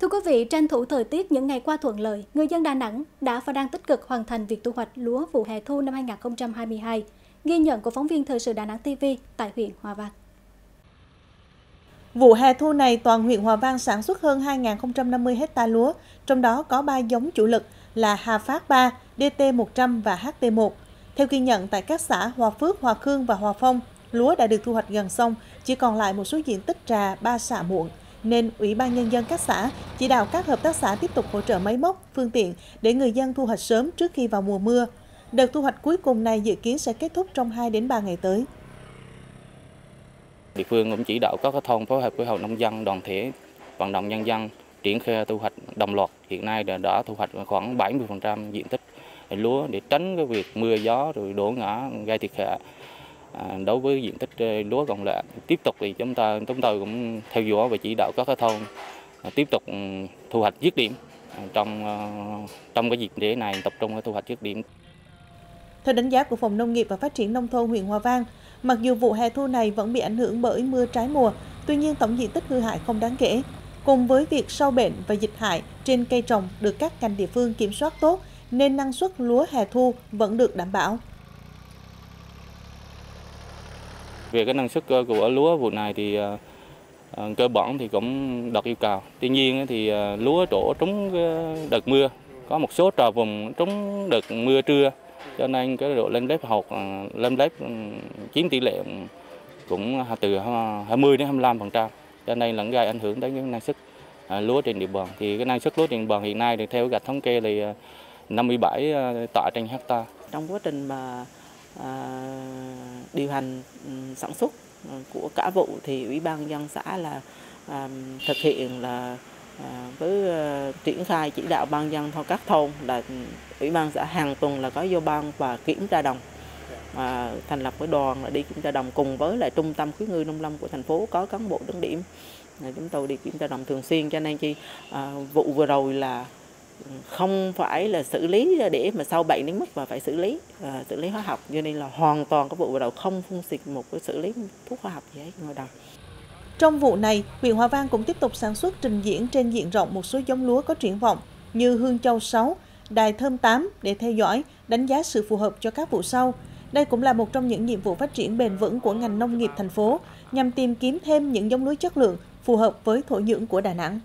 Thưa quý vị, tranh thủ thời tiết những ngày qua thuận lợi, người dân Đà Nẵng đã và đang tích cực hoàn thành việc thu hoạch lúa vụ hè thu năm 2022. Ghi nhận của phóng viên Thời sự Đà Nẵng TV tại huyện Hòa Vang. Vụ hè thu này, toàn huyện Hòa Vang sản xuất hơn 2.050 ha lúa, trong đó có 3 giống chủ lực là Hà Phát 3, DT100 và HT1. Theo ghi nhận tại các xã Hòa Phước, Hòa Khương và Hòa Phong, lúa đã được thu hoạch gần xong, chỉ còn lại một số diện tích trà 3 xạ muộn, nên Ủy ban Nhân dân các xã chỉ đạo các hợp tác xã tiếp tục hỗ trợ máy móc, phương tiện để người dân thu hoạch sớm trước khi vào mùa mưa. Đợt thu hoạch cuối cùng này dự kiến sẽ kết thúc trong 2 đến 3 ngày tới. Địa phương cũng chỉ đạo các thôn phối hợp với hội nông dân, đoàn thể, vận động nhân dân triển khai thu hoạch đồng loạt. Hiện nay đã thu hoạch khoảng 70% diện tích lúa để tránh cái việc mưa gió rồi đổ ngã gây thiệt hại đối với diện tích lúa còn lại. Tiếp tục thì chúng tôi cũng theo dõi và chỉ đạo các thôn tiếp tục thu hoạch dứt điểm trong cái dịp lễ này, tập trung thu hoạch dứt điểm. Theo đánh giá của Phòng Nông nghiệp và Phát triển Nông thôn huyện Hòa Vang, mặc dù vụ hè thu này vẫn bị ảnh hưởng bởi mưa trái mùa, tuy nhiên tổng diện tích hư hại không đáng kể. Cùng với việc sâu bệnh và dịch hại trên cây trồng được các ngành địa phương kiểm soát tốt, nên năng suất lúa hè thu vẫn được đảm bảo. Về cái năng suất của lúa vụ này thì cơ bản thì cũng đạt yêu cầu. Tuy nhiên thì lúa trổ trúng đợt mưa, có một số trà vùng trúng đợt mưa trưa, cho nên cái độ lên lớp chiếm tỷ lệ cũng từ 20 đến 25%, cho nên là gây ảnh hưởng đến cái năng suất lúa trên địa bàn. Thì cái năng suất lúa trên địa bàn hiện nay thì theo gạch thống kê là 57 tạ trên hecta. Trong quá trình mà điều hành sản xuất của cả vụ thì Ủy ban Nhân dân xã là thực hiện là với triển khai chỉ đạo ban dân theo các thôn là Ủy ban xã hàng tuần là có vô ban và kiểm tra đồng, thành lập với đoàn là đi kiểm tra đồng cùng với lại trung tâm khuyến ngư nông lâm của thành phố có cán bộ đứng điểm. Chúng tôi đi kiểm tra đồng thường xuyên, cho nên vụ vừa rồi là không phải là xử lý để mà sau bệnh đến mức mà phải xử lý hóa học, cho nên là hoàn toàn cái vụ vừa rồi không phun xịt một cái xử lý thuốc hóa học gì hết ngoài đồng. Trong vụ này, huyện Hòa Vang cũng tiếp tục sản xuất trình diễn trên diện rộng một số giống lúa có triển vọng như Hương Châu 6, Đài Thơm 8 để theo dõi, đánh giá sự phù hợp cho các vụ sau. Đây cũng là một trong những nhiệm vụ phát triển bền vững của ngành nông nghiệp thành phố, nhằm tìm kiếm thêm những giống lúa chất lượng phù hợp với thổ nhưỡng của Đà Nẵng.